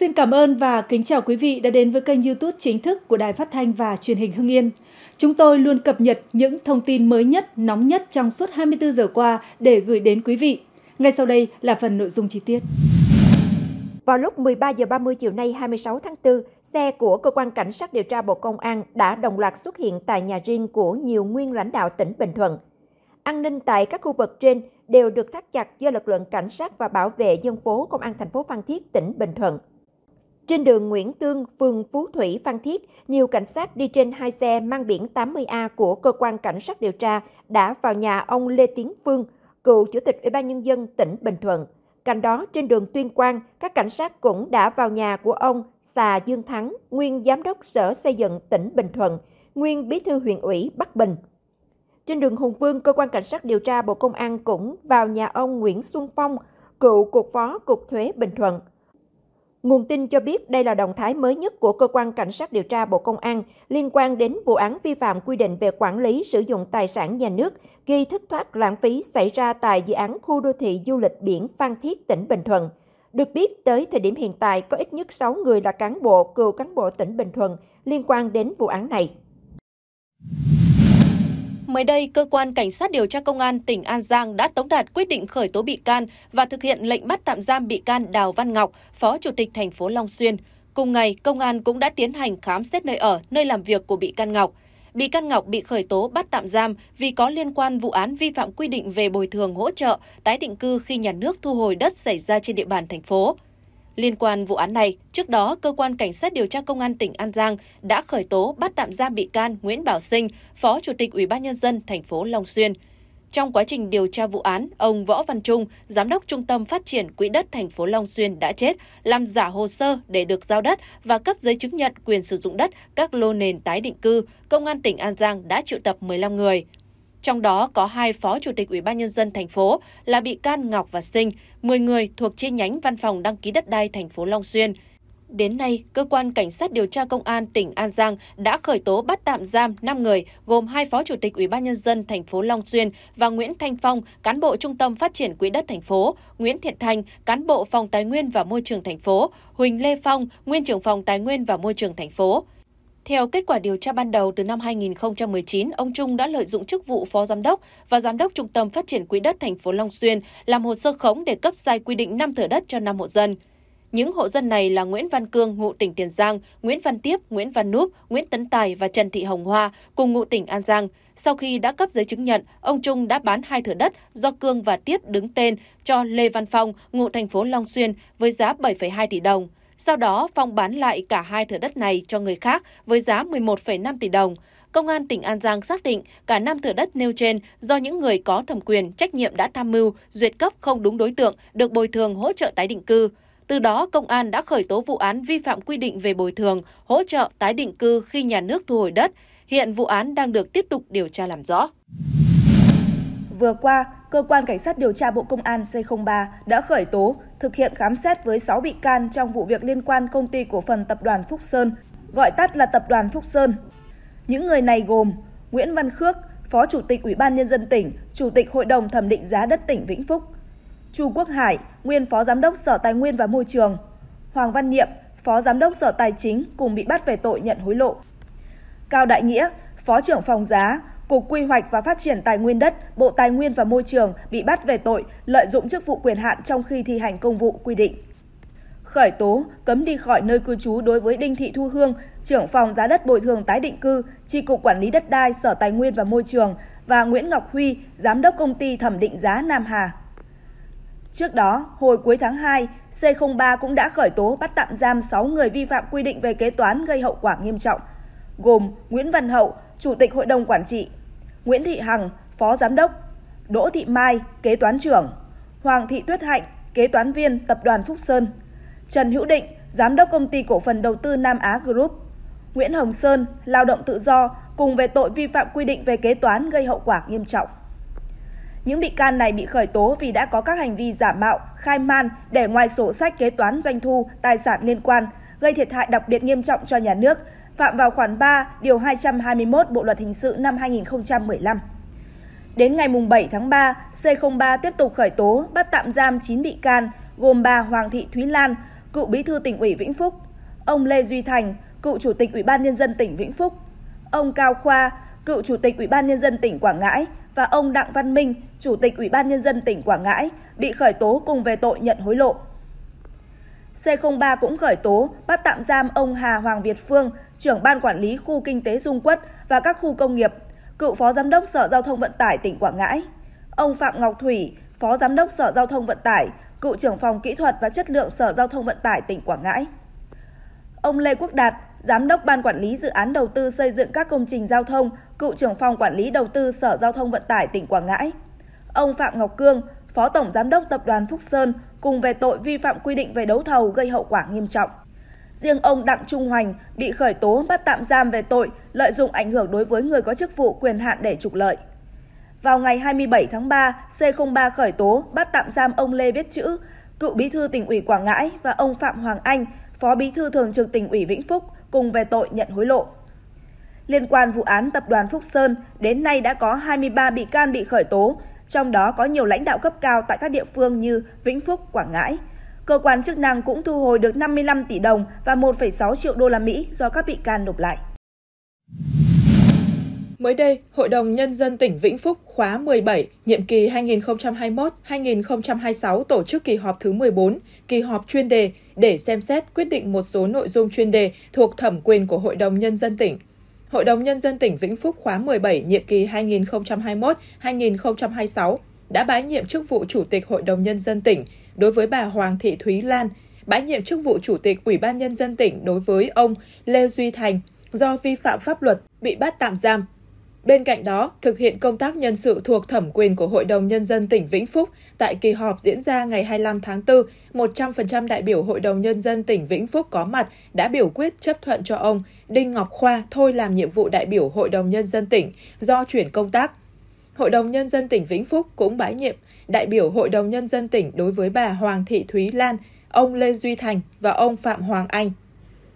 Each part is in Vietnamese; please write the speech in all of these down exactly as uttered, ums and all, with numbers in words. Xin cảm ơn và kính chào quý vị đã đến với kênh YouTube chính thức của Đài Phát Thanh và Truyền hình Hưng Yên. Chúng tôi luôn cập nhật những thông tin mới nhất, nóng nhất trong suốt hai mươi tư giờ qua để gửi đến quý vị. Ngay sau đây là phần nội dung chi tiết. Vào lúc mười ba giờ ba mươi chiều nay hai mươi sáu tháng tư, xe của Cơ quan Cảnh sát điều tra Bộ Công an đã đồng loạt xuất hiện tại nhà riêng của nhiều nguyên lãnh đạo tỉnh Bình Thuận. An ninh tại các khu vực trên đều được thắt chặt do lực lượng cảnh sát và bảo vệ dân phố Công an thành phố Phan Thiết, tỉnh Bình Thuận. Trên đường Nguyễn Tương, phường Phú Thủy, Phan Thiết, nhiều cảnh sát đi trên hai xe mang biển tám mươi A của Cơ quan Cảnh sát điều tra đã vào nhà ông Lê Tiến Phương, cựu Chủ tịch Ủy ban Nhân dân tỉnh Bình Thuận. Cạnh đó, trên đường Tuyên Quang, các cảnh sát cũng đã vào nhà của ông Xà Dương Thắng, nguyên Giám đốc Sở Xây dựng tỉnh Bình Thuận, nguyên Bí thư huyện ủy Bắc Bình. Trên đường Hùng Vương, Cơ quan Cảnh sát điều tra Bộ Công an cũng vào nhà ông Nguyễn Xuân Phong, cựu Cục Phó Cục Thuế Bình Thuận. Nguồn tin cho biết đây là động thái mới nhất của Cơ quan Cảnh sát điều tra Bộ Công an liên quan đến vụ án vi phạm quy định về quản lý sử dụng tài sản nhà nước gây thất thoát lãng phí xảy ra tại dự án khu đô thị du lịch biển Phan Thiết, tỉnh Bình Thuận. Được biết, tới thời điểm hiện tại có ít nhất sáu người là cán bộ, cựu cán bộ tỉnh Bình Thuận liên quan đến vụ án này. Mới đây, Cơ quan Cảnh sát điều tra Công an tỉnh An Giang đã tống đạt quyết định khởi tố bị can và thực hiện lệnh bắt tạm giam bị can Đào Văn Ngọc, Phó Chủ tịch thành phố Long Xuyên. Cùng ngày, Công an cũng đã tiến hành khám xét nơi ở, nơi làm việc của bị can Ngọc. Bị can Ngọc bị khởi tố bắt tạm giam vì có liên quan vụ án vi phạm quy định về bồi thường hỗ trợ, tái định cư khi nhà nước thu hồi đất xảy ra trên địa bàn thành phố. Liên quan vụ án này, trước đó, Cơ quan Cảnh sát điều tra Công an tỉnh An Giang đã khởi tố bắt tạm giam bị can Nguyễn Bảo Sinh, Phó Chủ tịch Ủy ban Nhân dân thành phố Long Xuyên. Trong quá trình điều tra vụ án, ông Võ Văn Trung, Giám đốc Trung tâm Phát triển Quỹ đất thành phố Long Xuyên đã chết, làm giả hồ sơ để được giao đất và cấp giấy chứng nhận quyền sử dụng đất các lô nền tái định cư. Công an tỉnh An Giang đã triệu tập mười lăm người. Trong đó có hai Phó Chủ tịch Ủy ban Nhân dân thành phố là bị can Ngọc và Sinh, mười người thuộc chi nhánh Văn phòng Đăng ký đất đai thành phố Long Xuyên. Đến nay, Cơ quan Cảnh sát điều tra Công an tỉnh An Giang đã khởi tố bắt tạm giam năm người, gồm hai Phó Chủ tịch Ủy ban Nhân dân thành phố Long Xuyên và Nguyễn Thanh Phong, cán bộ Trung tâm Phát triển Quỹ đất thành phố, Nguyễn Thiện Thành, cán bộ Phòng Tài nguyên và Môi trường thành phố, Huỳnh Lê Phong, nguyên trưởng Phòng Tài nguyên và Môi trường thành phố. Theo kết quả điều tra ban đầu, từ năm hai nghìn không trăm mười chín, ông Trung đã lợi dụng chức vụ Phó Giám đốc và Giám đốc Trung tâm Phát triển Quỹ đất thành phố Long Xuyên làm hồ sơ khống để cấp sai quy định năm thửa đất cho năm hộ dân. Những hộ dân này là Nguyễn Văn Cương, ngụ tỉnh Tiền Giang, Nguyễn Văn Tiếp, Nguyễn Văn Núp, Nguyễn Tấn Tài và Trần Thị Hồng Hoa, cùng ngụ tỉnh An Giang. Sau khi đã cấp giấy chứng nhận, ông Trung đã bán hai thửa đất do Cương và Tiếp đứng tên cho Lê Văn Phong, ngụ thành phố Long Xuyên, với giá bảy phẩy hai tỷ đồng. Sau đó, Phong bán lại cả hai thửa đất này cho người khác với giá mười một phẩy năm tỷ đồng. Công an tỉnh An Giang xác định cả năm thửa đất nêu trên do những người có thẩm quyền trách nhiệm đã tham mưu, duyệt cấp không đúng đối tượng, được bồi thường hỗ trợ tái định cư. Từ đó, Công an đã khởi tố vụ án vi phạm quy định về bồi thường, hỗ trợ tái định cư khi nhà nước thu hồi đất. Hiện vụ án đang được tiếp tục điều tra làm rõ. Vừa qua, Cơ quan Cảnh sát điều tra Bộ Công an C không ba đã khởi tố, thực hiện khám xét với sáu bị can trong vụ việc liên quan công ty cổ phần Tập đoàn Phúc Sơn, gọi tắt là Tập đoàn Phúc Sơn. Những người này gồm Nguyễn Văn Khước, Phó Chủ tịch Ủy ban Nhân dân tỉnh, Chủ tịch Hội đồng Thẩm định giá đất tỉnh Vĩnh Phúc; Chu Quốc Hải, nguyên Phó Giám đốc Sở Tài nguyên và Môi trường; Hoàng Văn Niệm, Phó Giám đốc Sở Tài chính, cùng bị bắt về tội nhận hối lộ; Cao Đại Nghĩa, Phó trưởng Phòng Giá, Cục Quy hoạch và Phát triển Tài nguyên đất, Bộ Tài nguyên và Môi trường, bị bắt về tội lợi dụng chức vụ quyền hạn trong khi thi hành công vụ quy định. Khởi tố, cấm đi khỏi nơi cư trú đối với Đinh Thị Thu Hương, trưởng Phòng Giá đất Bồi thường tái định cư, Chi cục Quản lý đất đai, Sở Tài nguyên và Môi trường, và Nguyễn Ngọc Huy, Giám đốc Công ty Thẩm định giá Nam Hà. Trước đó, hồi cuối tháng hai, C không ba cũng đã khởi tố bắt tạm giam sáu người vi phạm quy định về kế toán gây hậu quả nghiêm trọng, gồm Nguyễn Văn Hậu, Chủ tịch Hội đồng Quản trị; Nguyễn Thị Hằng, Phó Giám đốc; Đỗ Thị Mai, Kế toán trưởng; Hoàng Thị Tuyết Hạnh, Kế toán viên Tập đoàn Phúc Sơn; Trần Hữu Định, Giám đốc Công ty Cổ phần Đầu tư Nam Á Group; Nguyễn Hồng Sơn, lao động tự do, cùng về tội vi phạm quy định về kế toán gây hậu quả nghiêm trọng. Những bị can này bị khởi tố vì đã có các hành vi giả mạo, khai man để ngoài sổ sách kế toán doanh thu, tài sản liên quan, gây thiệt hại đặc biệt nghiêm trọng cho nhà nước, phạm vào khoản ba, điều hai trăm hai mươi mốt Bộ luật Hình sự năm hai nghìn không trăm mười lăm. Đến ngày bảy tháng ba, C không ba tiếp tục khởi tố, bắt tạm giam chín bị can, gồm bà Hoàng Thị Thúy Lan, cựu bí thư tỉnh ủy Vĩnh Phúc, ông Lê Duy Thành, cựu chủ tịch Ủy ban Nhân dân tỉnh Vĩnh Phúc, ông Cao Khoa, cựu chủ tịch Ủy ban Nhân dân tỉnh Quảng Ngãi và ông Đặng Văn Minh, chủ tịch Ủy ban Nhân dân tỉnh Quảng Ngãi bị khởi tố cùng về tội nhận hối lộ. xê không ba cũng khởi tố, bắt tạm giam ông Hà Hoàng Việt Phương, trưởng ban quản lý khu kinh tế Dung Quất và các khu công nghiệp, cựu phó giám đốc Sở Giao thông Vận tải tỉnh Quảng Ngãi, ông Phạm Ngọc Thủy, phó giám đốc Sở Giao thông Vận tải, cựu trưởng phòng kỹ thuật và chất lượng Sở Giao thông Vận tải tỉnh Quảng Ngãi, ông Lê Quốc Đạt, giám đốc ban quản lý dự án đầu tư xây dựng các công trình giao thông, cựu trưởng phòng quản lý đầu tư Sở Giao thông Vận tải tỉnh Quảng Ngãi, ông Phạm Ngọc Cương, phó tổng giám đốc tập đoàn Phúc Sơn cùng về tội vi phạm quy định về đấu thầu gây hậu quả nghiêm trọng. Riêng ông Đặng Trung Hoành bị khởi tố bắt tạm giam về tội lợi dụng ảnh hưởng đối với người có chức vụ quyền hạn để trục lợi. Vào ngày hai mươi bảy tháng ba, xê không ba khởi tố bắt tạm giam ông Lê Viết Chữ, cựu bí thư tỉnh ủy Quảng Ngãi và ông Phạm Hoàng Anh, phó bí thư thường trực tỉnh ủy Vĩnh Phúc cùng về tội nhận hối lộ. Liên quan vụ án tập đoàn Phúc Sơn, đến nay đã có hai mươi ba bị can bị khởi tố, trong đó có nhiều lãnh đạo cấp cao tại các địa phương như Vĩnh Phúc, Quảng Ngãi. Cơ quan chức năng cũng thu hồi được năm mươi lăm tỷ đồng và một phẩy sáu triệu đô la Mỹ do các bị can nộp lại. Mới đây, Hội đồng Nhân dân tỉnh Vĩnh Phúc khóa mười bảy, nhiệm kỳ hai nghìn không trăm hai mươi mốt đến hai nghìn không trăm hai mươi sáu tổ chức kỳ họp thứ mười bốn, kỳ họp chuyên đề để xem xét quyết định một số nội dung chuyên đề thuộc thẩm quyền của Hội đồng Nhân dân tỉnh. Hội đồng Nhân dân tỉnh Vĩnh Phúc khóa mười bảy, nhiệm kỳ hai nghìn không trăm hai mươi mốt đến hai nghìn không trăm hai mươi sáu đã bãi nhiệm chức vụ Chủ tịch Hội đồng Nhân dân tỉnh đối với bà Hoàng Thị Thúy Lan, bãi nhiệm chức vụ Chủ tịch Ủy ban Nhân dân tỉnh đối với ông Lê Duy Thành do vi phạm pháp luật bị bắt tạm giam. Bên cạnh đó, thực hiện công tác nhân sự thuộc thẩm quyền của Hội đồng Nhân dân tỉnh Vĩnh Phúc tại kỳ họp diễn ra ngày hai mươi lăm tháng tư, một trăm phần trăm đại biểu Hội đồng Nhân dân tỉnh Vĩnh Phúc có mặt đã biểu quyết chấp thuận cho ông Đinh Ngọc Khoa thôi làm nhiệm vụ đại biểu Hội đồng Nhân dân tỉnh do chuyển công tác. Hội đồng Nhân dân tỉnh Vĩnh Phúc cũng bãi nhiệm đại biểu Hội đồng Nhân dân tỉnh đối với bà Hoàng Thị Thúy Lan, ông Lê Duy Thành và ông Phạm Hoàng Anh.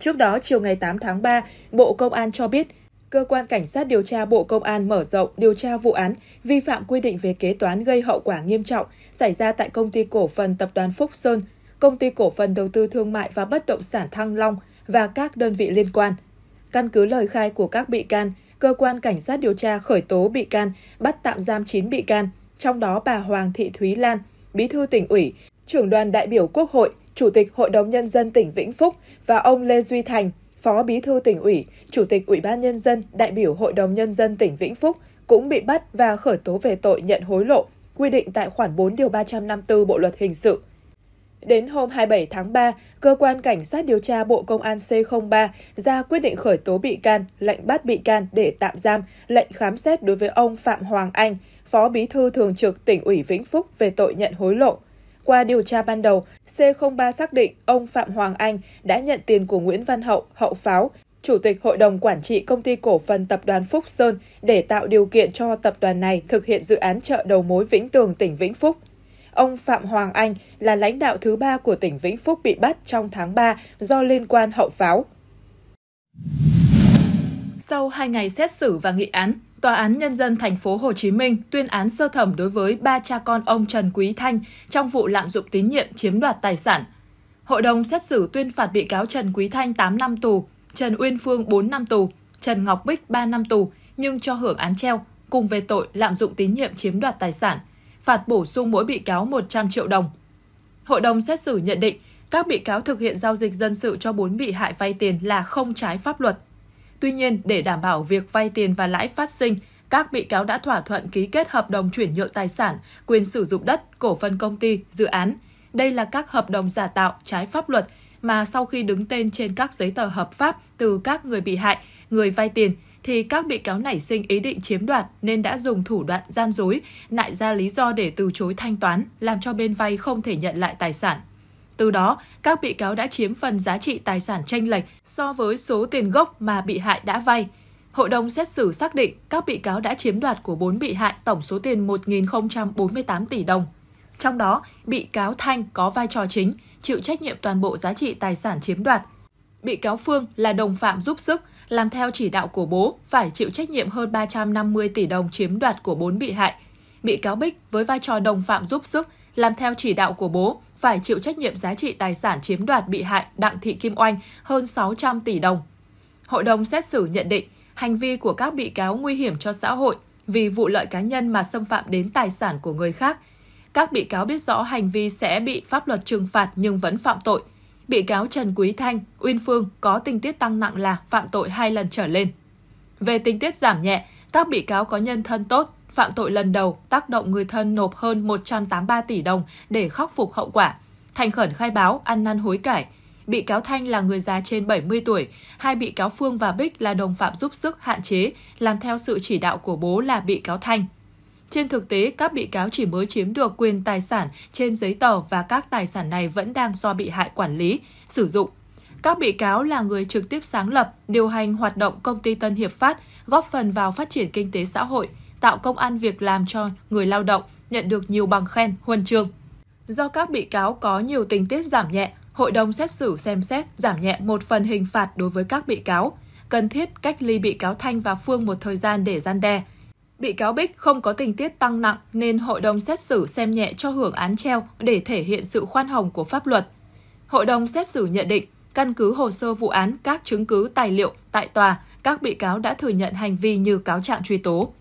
Trước đó, chiều ngày tám tháng ba, Bộ Công an cho biết, Cơ quan Cảnh sát điều tra Bộ Công an mở rộng điều tra vụ án vi phạm quy định về kế toán gây hậu quả nghiêm trọng xảy ra tại Công ty Cổ phần Tập đoàn Phúc Sơn, Công ty Cổ phần Đầu tư Thương mại và Bất động sản Thăng Long và các đơn vị liên quan. Căn cứ lời khai của các bị can, Cơ quan Cảnh sát điều tra khởi tố bị can, bắt tạm giam chín bị can, trong đó bà Hoàng Thị Thúy Lan, Bí thư tỉnh ủy, trưởng đoàn đại biểu Quốc hội, Chủ tịch Hội đồng Nhân dân tỉnh Vĩnh Phúc và ông Lê Duy Thành, Phó Bí thư tỉnh ủy, Chủ tịch Ủy ban Nhân dân, đại biểu Hội đồng Nhân dân tỉnh Vĩnh Phúc cũng bị bắt và khởi tố về tội nhận hối lộ, quy định tại khoản bốn điều ba trăm năm mươi tư Bộ Luật Hình sự. Đến hôm hai mươi bảy tháng ba, Cơ quan Cảnh sát điều tra Bộ Công an xê không ba ra quyết định khởi tố bị can, lệnh bắt bị can để tạm giam, lệnh khám xét đối với ông Phạm Hoàng Anh, Phó Bí thư Thường trực tỉnh ủy Vĩnh Phúc về tội nhận hối lộ. Qua điều tra ban đầu, xê không ba xác định ông Phạm Hoàng Anh đã nhận tiền của Nguyễn Văn Hậu, Hậu Pháo, Chủ tịch Hội đồng Quản trị Công ty Cổ phần Tập đoàn Phúc Sơn để tạo điều kiện cho tập đoàn này thực hiện dự án chợ đầu mối Vĩnh Tường tỉnh Vĩnh Phúc. Ông Phạm Hoàng Anh là lãnh đạo thứ ba của tỉnh Vĩnh Phúc bị bắt trong tháng ba do liên quan Hậu Pháo. Sau hai ngày xét xử và nghị án, Tòa án Nhân dân thành phố Hồ Chí Minh tuyên án sơ thẩm đối với ba cha con ông Trần Quý Thanh trong vụ lạm dụng tín nhiệm chiếm đoạt tài sản. Hội đồng xét xử tuyên phạt bị cáo Trần Quý Thanh tám năm tù, Trần Uyên Phương bốn năm tù, Trần Ngọc Bích ba năm tù nhưng cho hưởng án treo cùng về tội lạm dụng tín nhiệm chiếm đoạt tài sản, phạt bổ sung mỗi bị cáo một trăm triệu đồng. Hội đồng xét xử nhận định các bị cáo thực hiện giao dịch dân sự cho bốn bị hại vay tiền là không trái pháp luật. Tuy nhiên, để đảm bảo việc vay tiền và lãi phát sinh, các bị cáo đã thỏa thuận ký kết hợp đồng chuyển nhượng tài sản, quyền sử dụng đất, cổ phần công ty, dự án. Đây là các hợp đồng giả tạo, trái pháp luật mà sau khi đứng tên trên các giấy tờ hợp pháp từ các người bị hại, người vay tiền, thì các bị cáo nảy sinh ý định chiếm đoạt nên đã dùng thủ đoạn gian dối, nại ra lý do để từ chối thanh toán, làm cho bên vay không thể nhận lại tài sản. Từ đó, các bị cáo đã chiếm phần giá trị tài sản chênh lệch so với số tiền gốc mà bị hại đã vay. Hội đồng xét xử xác định các bị cáo đã chiếm đoạt của bốn bị hại tổng số tiền một nghìn không trăm bốn mươi tám tỷ đồng. Trong đó, bị cáo Thanh có vai trò chính, chịu trách nhiệm toàn bộ giá trị tài sản chiếm đoạt. Bị cáo Phương là đồng phạm giúp sức, làm theo chỉ đạo của bố, phải chịu trách nhiệm hơn ba trăm năm mươi tỷ đồng chiếm đoạt của bốn bị hại. Bị cáo Bích với vai trò đồng phạm giúp sức, làm theo chỉ đạo của bố, phải chịu trách nhiệm giá trị tài sản chiếm đoạt bị hại Đặng Thị Kim Oanh hơn sáu trăm tỷ đồng. Hội đồng xét xử nhận định, hành vi của các bị cáo nguy hiểm cho xã hội vì vụ lợi cá nhân mà xâm phạm đến tài sản của người khác. Các bị cáo biết rõ hành vi sẽ bị pháp luật trừng phạt nhưng vẫn phạm tội. Bị cáo Trần Quý Thanh, Uyên Phương có tình tiết tăng nặng là phạm tội hai lần trở lên. Về tình tiết giảm nhẹ, các bị cáo có nhân thân tốt, phạm tội lần đầu tác động người thân nộp hơn một trăm tám mươi ba tỷ đồng để khắc phục hậu quả. Thành khẩn khai báo, ăn năn hối cải. Bị cáo Thanh là người già trên bảy mươi tuổi, hai bị cáo Phương và Bích là đồng phạm giúp sức hạn chế, làm theo sự chỉ đạo của bố là bị cáo Thanh. Trên thực tế, các bị cáo chỉ mới chiếm được quyền tài sản trên giấy tờ và các tài sản này vẫn đang do bị hại quản lý, sử dụng. Các bị cáo là người trực tiếp sáng lập, điều hành hoạt động công ty Tân Hiệp Phát, góp phần vào phát triển kinh tế xã hội, tạo công ăn việc làm cho người lao động, nhận được nhiều bằng khen, huân chương. Do các bị cáo có nhiều tình tiết giảm nhẹ, Hội đồng xét xử xem xét giảm nhẹ một phần hình phạt đối với các bị cáo, cần thiết cách ly bị cáo Thanh và Phương một thời gian để răn đe. Bị cáo Bích không có tình tiết tăng nặng nên hội đồng xét xử xem nhẹ cho hưởng án treo để thể hiện sự khoan hồng của pháp luật. Hội đồng xét xử nhận định, căn cứ hồ sơ vụ án, các chứng cứ tài liệu tại tòa, các bị cáo đã thừa nhận hành vi như cáo trạng truy tố.